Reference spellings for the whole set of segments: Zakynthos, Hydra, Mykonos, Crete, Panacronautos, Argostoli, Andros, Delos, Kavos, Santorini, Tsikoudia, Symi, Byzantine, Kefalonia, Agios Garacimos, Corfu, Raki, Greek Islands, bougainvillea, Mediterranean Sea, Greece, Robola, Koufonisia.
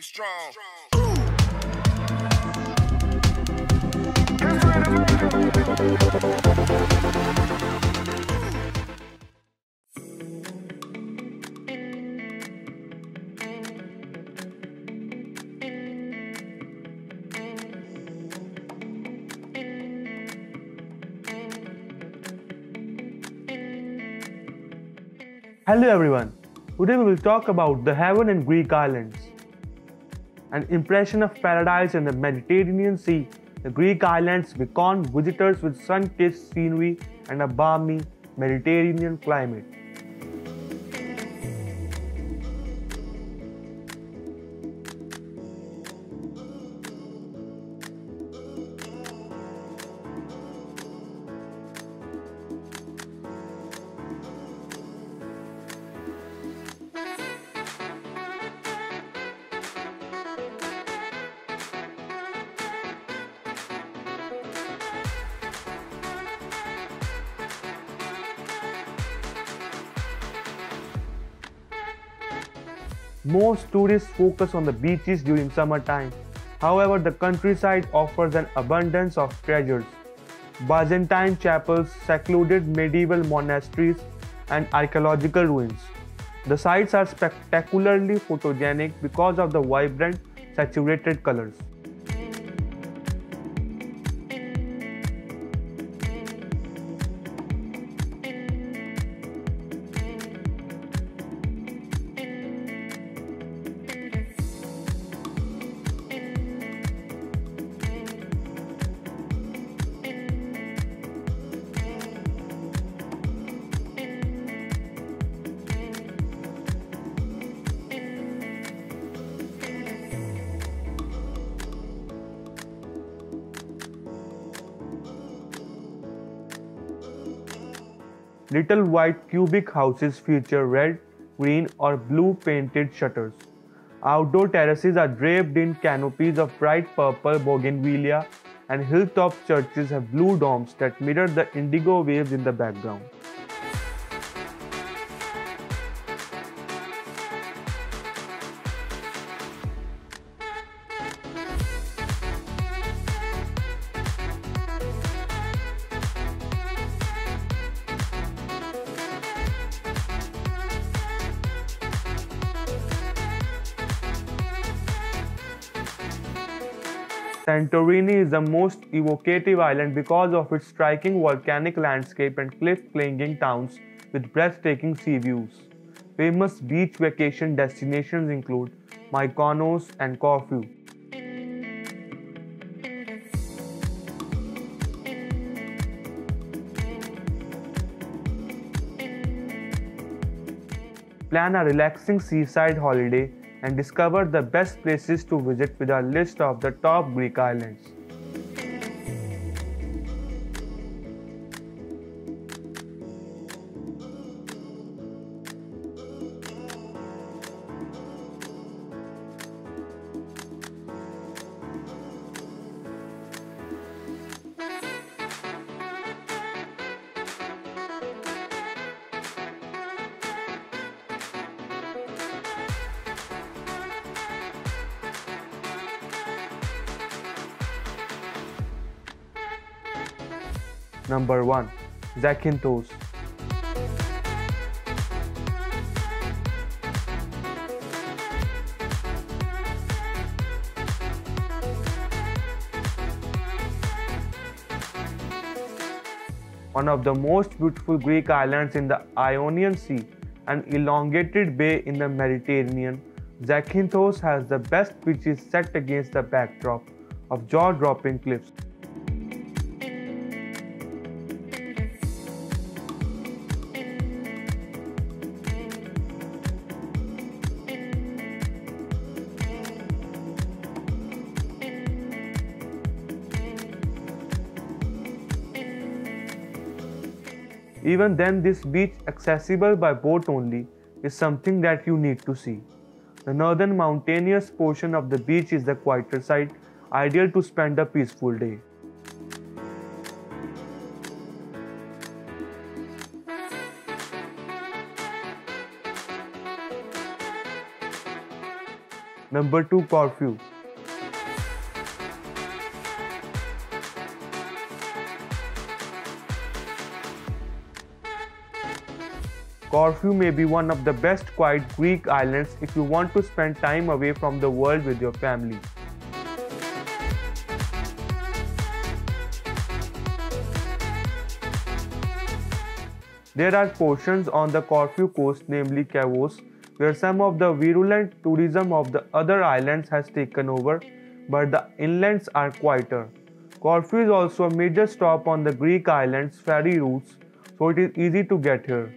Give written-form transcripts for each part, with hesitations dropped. Be strong. Hello everyone, today we will talk about the Heaven and Greek Islands. An impression of paradise in the Mediterranean Sea, the Greek islands beckon visitors with sun-kissed scenery and a balmy Mediterranean climate. Most tourists focus on the beaches during summertime. However, the countryside offers an abundance of treasures. Byzantine chapels, secluded medieval monasteries, and archaeological ruins. The sites are spectacularly photogenic because of the vibrant, saturated colors. Little white cubic houses feature red, green or blue painted shutters. Outdoor terraces are draped in canopies of bright purple bougainvillea, and hilltop churches have blue domes that mirror the indigo waves in the background. Santorini is the most evocative island because of its striking volcanic landscape and cliff-clinging towns with breathtaking sea views. Famous beach vacation destinations include Mykonos and Corfu. Plan a relaxing seaside holiday and discover the best places to visit with our list of the top Greek islands. Number 1. Zakynthos. One of the most beautiful Greek islands in the Ionian Sea, an elongated bay in the Mediterranean, Zakynthos has the best beaches set against the backdrop of jaw-dropping cliffs. Even then, this beach, accessible by boat only, is something that you need to see. The northern mountainous portion of the beach is the quieter side, ideal to spend a peaceful day. Number 2, Corfu. Corfu may be one of the best quiet Greek islands if you want to spend time away from the world with your family. There are portions on the Corfu coast, namely Kavos, where some of the virulent tourism of the other islands has taken over, but the inlands are quieter. Corfu is also a major stop on the Greek islands' ferry routes, so it is easy to get here.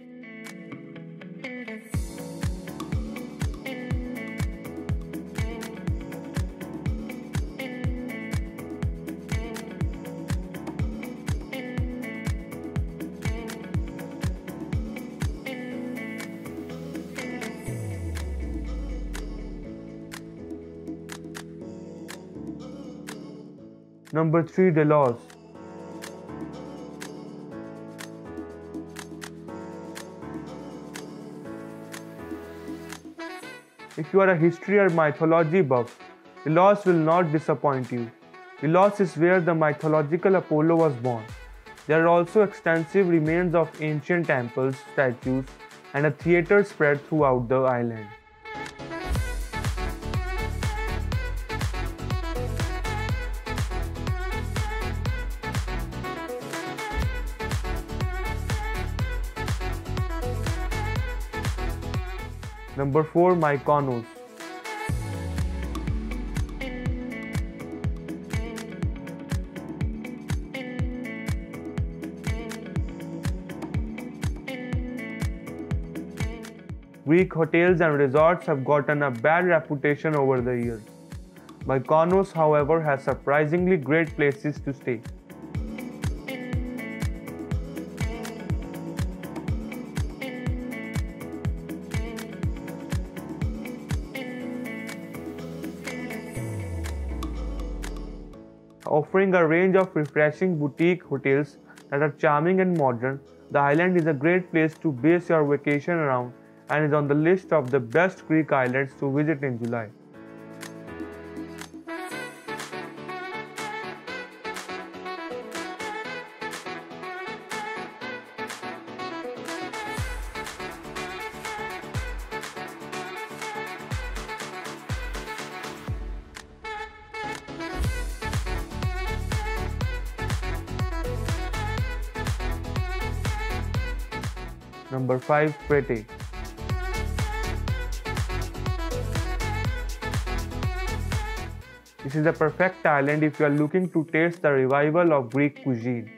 Number 3, Delos. If you are a history or mythology buff, Delos will not disappoint you. Delos is where the mythological Apollo was born. There are also extensive remains of ancient temples, statues, and a theater spread throughout the island. Number 4, Mykonos. Greek hotels and resorts have gotten a bad reputation over the years. Mykonos, however, has surprisingly great places to stay. Offering a range of refreshing boutique hotels that are charming and modern, the island is a great place to base your vacation around and is on the list of the best Greek islands to visit in July. Number 5, Crete. This is a perfect island if you are looking to taste the revival of Greek cuisine.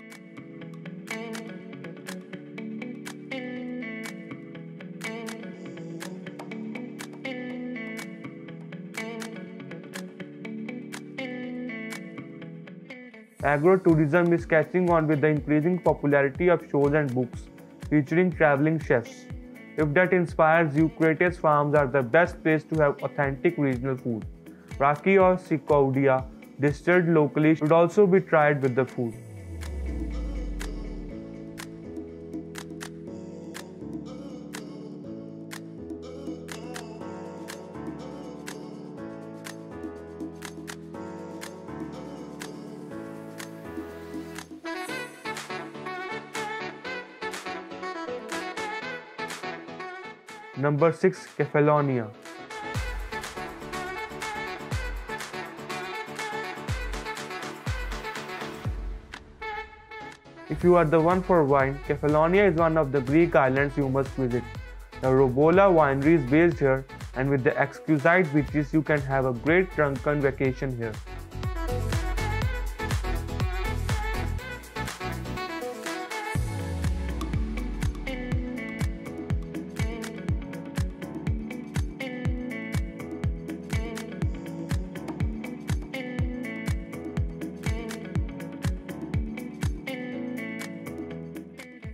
Agro-tourism is catching on with the increasing popularity of shows and books featuring traveling chefs. If that inspires you, Crete's farms are the best place to have authentic regional food. Raki or Tsikoudia, distilled locally, should also be tried with the food. Number 6, Kefalonia. If you are the one for wine, Kefalonia is one of the Greek islands you must visit. The Robola winery is based here, and with the exquisite beaches, you can have a great drunken vacation here.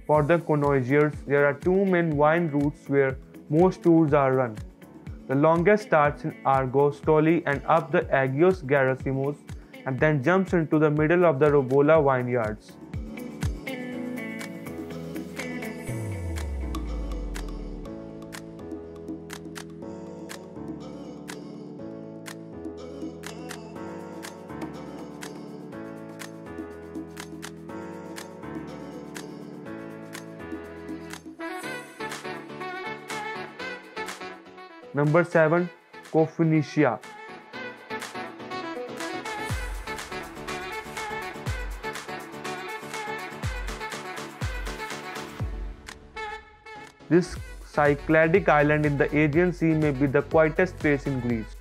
For the connoisseurs, there are two main wine routes where most tours are run. The longest starts in Argostoli and up the Agios Garacimos and then jumps into the middle of the Robola vineyards. Number 7. Koufonisia. This Cycladic island in the Aegean Sea may be the quietest place in Greece.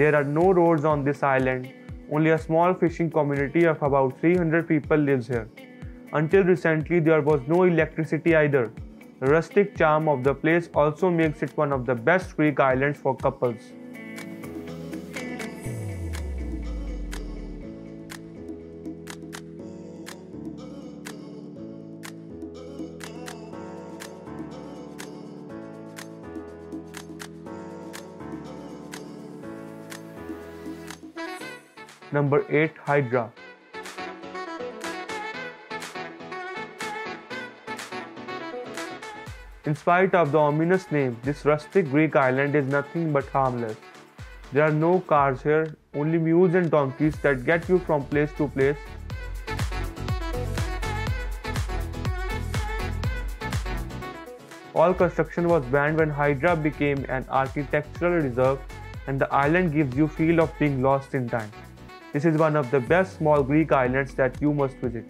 There are no roads on this island. Only a small fishing community of about 300 people lives here. Until recently, there was no electricity either. The rustic charm of the place also makes it one of the best Greek islands for couples. Number 8. Hydra. In spite of the ominous name, this rustic Greek island is nothing but harmless. There are no cars here, only mules and donkeys that get you from place to place. All construction was banned when Hydra became an architectural reserve, and the island gives you a feel of being lost in time. This is one of the best small Greek islands that you must visit.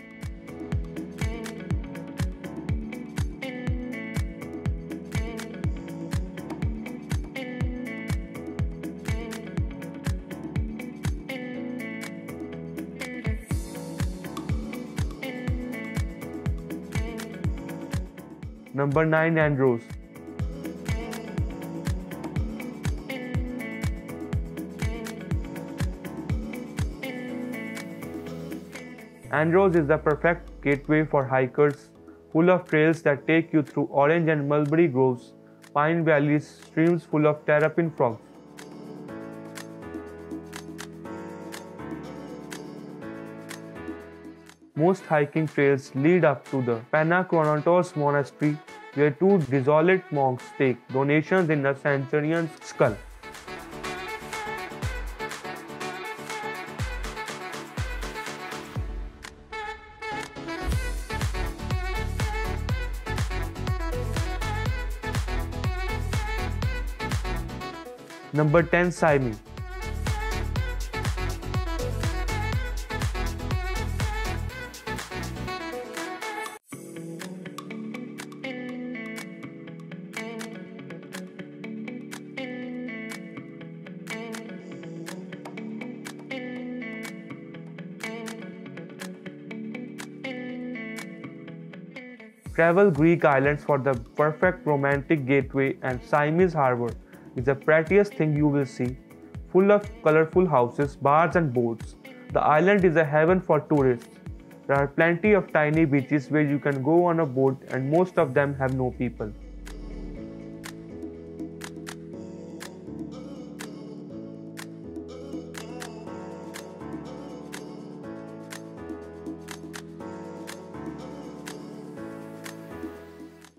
Number 9. Andros. Andros is the perfect gateway for hikers, full of trails that take you through orange and mulberry groves, pine valleys, streams full of terrapin frogs. Most hiking trails lead up to the Panacronautos monastery, where two dissolute monks take donations in a centurion's skull. Number 10. Symi. Travel Greek islands for the perfect romantic gateway, and Symi's harbor is the prettiest thing you will see, full of colorful houses, bars and boats. The island is a heaven for tourists. There are plenty of tiny beaches where you can go on a boat, and most of them have no people.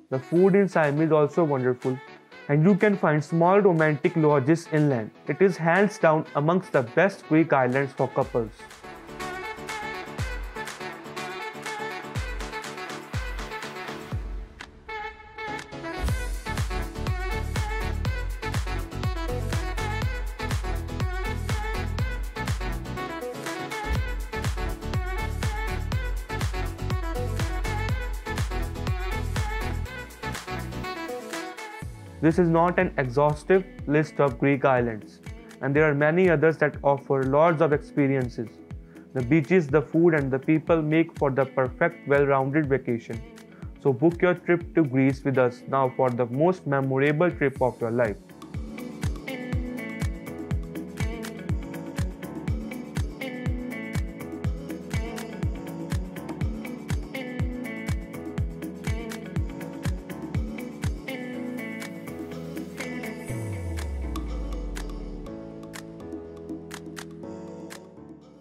The food in Symi is also wonderful, and you can find small romantic lodges inland. It is hands down amongst the best Greek islands for couples. This is not an exhaustive list of Greek islands, and there are many others that offer lots of experiences. The beaches, the food, and the people make for the perfect, well-rounded vacation. So book your trip to Greece with us now for the most memorable trip of your life.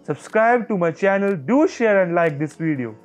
subscribe to my channel, do share and like this video.